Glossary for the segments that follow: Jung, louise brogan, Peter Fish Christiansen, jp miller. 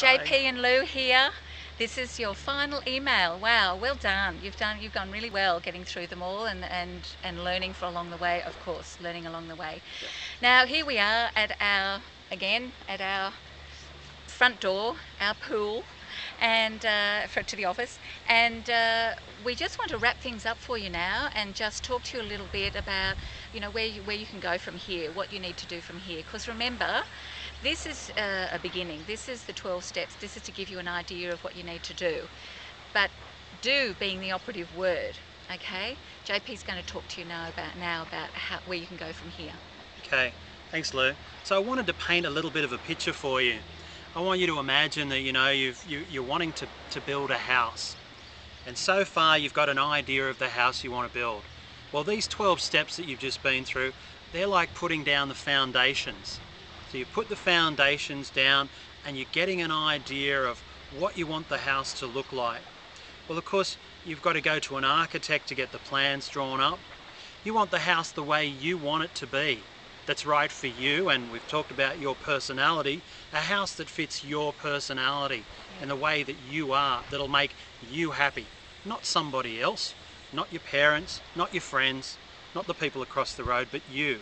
JP and Lou here. This is your final email. Wow, well done. You've gone really well getting through them all and learning along the way, of course, learning along the way. Yeah. Now here we are at our, again, at our front door, our pool, and to the office, and we just want to wrap things up for you now and just talk to you a little bit about, you know, where you can go from here, what you need to do from here, because remember, this is a beginning. This is the 12 steps. This is to give you an idea of what you need to do, but do being the operative word. Okay, JP's going to talk to you now about where you can go from here. Okay, thanks Lou. So I wanted to paint a little bit of a picture for you. I want you to imagine that, you know, you're wanting to build a house, and so far you've got an idea of the house you want to build. Well, these 12 steps that you've just been through, they're like putting down the foundations. So you put the foundations down and you're getting an idea of what you want the house to look like. Well, of course, you've got to go to an architect to get the plans drawn up. You want the house the way you want it to be. That's right for you, and we've talked about your personality, a house that fits your personality and the way that you are, that'll make you happy. Not somebody else, not your parents, not your friends, not the people across the road, but you.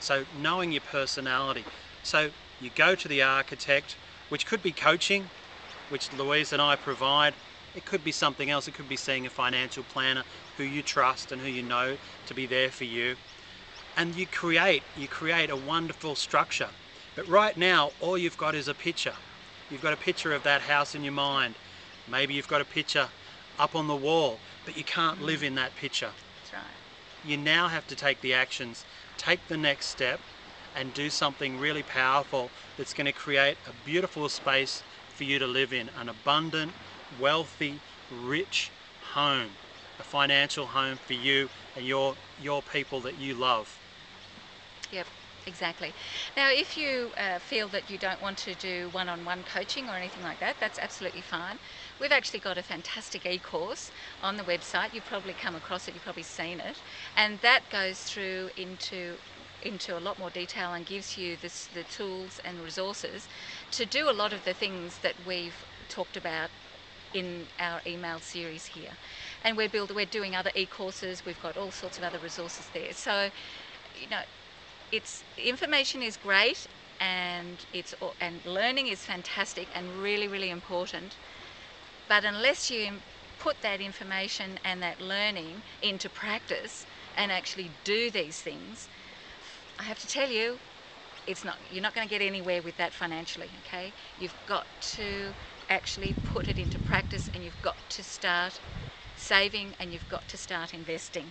So knowing your personality. So you go to the architect, which could be coaching, which Louise and I provide. It could be something else. It could be seeing a financial planner who you trust and who you know to be there for you. And you create a wonderful structure. But right now, all you've got is a picture. You've got a picture of that house in your mind. Maybe you've got a picture up on the wall, but you can't live in that picture. That's right. You now have to take the actions, take the next step, and do something really powerful that's going to create a beautiful space for you to live in, an abundant, wealthy, rich home, a financial home for you and your people that you love. Yep, exactly. Now, if you feel that you don't want to do one-on-one coaching or anything like that, that's absolutely fine. We've actually got a fantastic e-course on the website. You've probably come across it, you've probably seen it, and that goes through into a lot more detail and gives you the tools and resources to do a lot of the things that we've talked about in our email series here. And we're doing other e-courses. We've got all sorts of other resources there. So, you know, information is great, and learning is fantastic and really, really important. But unless you put that information and that learning into practice and actually do these things, I have to tell you, you're not going to get anywhere with that financially. Okay, you've got to actually put it into practice, and you've got to start saving, and you've got to start investing.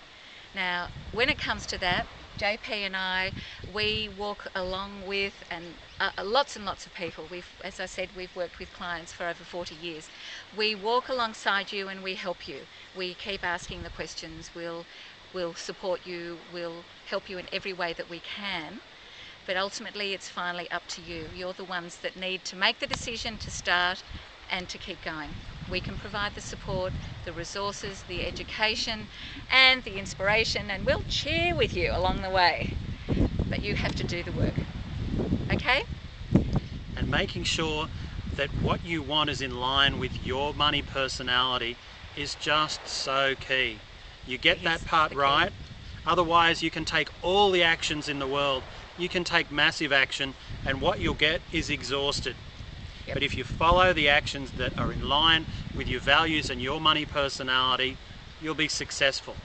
Now, when it comes to that, JP and I, we walk along with lots and lots of people. As I said, we've worked with clients for over 40 years. We walk alongside you and we help you. We keep asking the questions. We'll support you. We'll help you in every way that we can. But ultimately, it's finally up to you. You're the ones that need to make the decision to start and to keep going. We can provide the support, the resources, the education, and the inspiration, and we'll cheer with you along the way. But you have to do the work, okay? And making sure that what you want is in line with your money personality is just so key. You get that part right, otherwise you can take all the actions in the world. You can take massive action, and what you'll get is exhausted. Yep. But if you follow the actions that are in line with your values and your money personality, you'll be successful.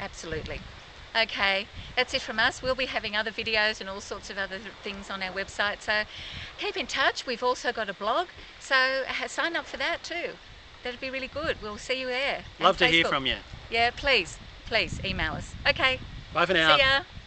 Absolutely. Okay, that's it from us. We'll be having other videos and all sorts of other things on our website, so keep in touch. We've also got a blog, so sign up for that too. That'd be really good. We'll see you there. Love to hear from you. Yeah, please, please email us. Okay. Bye for now. See ya.